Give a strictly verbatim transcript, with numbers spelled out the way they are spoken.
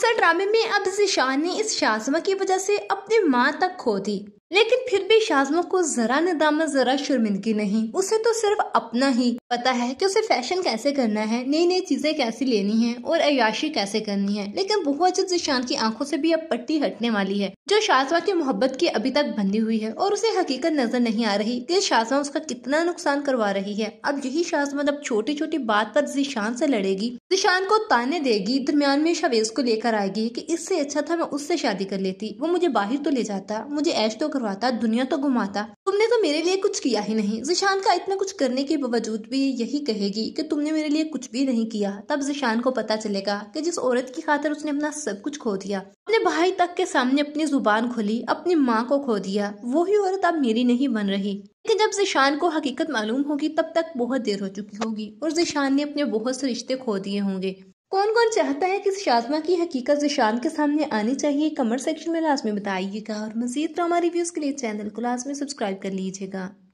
Sir ड्रामे में अब जिशा ने इस शाज़मा की वजह से अपनी माँ तक खो दी, लेकिन फिर भी शाज़मा को जरा नदामत जरा शर्मिंदगी नहीं। उसे तो सिर्फ अपना ही पता है कि उसे फैशन कैसे करना है, नई नई चीजें कैसे लेनी है और अयाशी कैसे करनी है। लेकिन बहुवजह जिशान की आंखों से भी अब पट्टी हटने वाली है जो शाज़मा की मोहब्बत की अभी तक बंधी हुई है, और उसे हकीकत नजर नहीं आ रही कि शाज़मा उसका कितना नुकसान करवा रही है। अब यही शाज़मा जब छोटी छोटी बात पर जिशान से लड़ेगी, जिशान को ताने देगी, दरमियान में शवेज को लेकर आएगी कि इससे अच्छा था मैं उससे शादी कर लेती, वो मुझे बाहर तो ले जाता, मुझे ऐश तो करवाता, दुनिया तो घुमाता, तुमने तो मेरे लिए कुछ किया ही नहीं। जिशान का इतना कुछ करने के बावजूद भी यही कहेगी कि तुमने मेरे लिए कुछ भी नहीं किया। तब जिशान को पता चलेगा कि जिस औरत की खातिर उसने अपना सब कुछ खो दिया, अपने भाई तक के सामने अपनी जुबान खोली, अपनी माँ को खो दिया, वो ही औरत अब मेरी नहीं बन रही। लेकिन जब जिशान को हकीकत मालूम होगी तब तक बहुत देर हो चुकी होगी और जिशान ने अपने बहुत से रिश्ते खो दिए होंगे। कौन कौन चाहता है कि शाज़मा की हकीकत जिशान के सामने आनी चाहिए, कमेंट सेक्शन में लाजमी बताइएगा और मजीद ड्रामा रिव्यूज के लिए चैनल को लाजमी सब्सक्राइब कर लीजिएगा।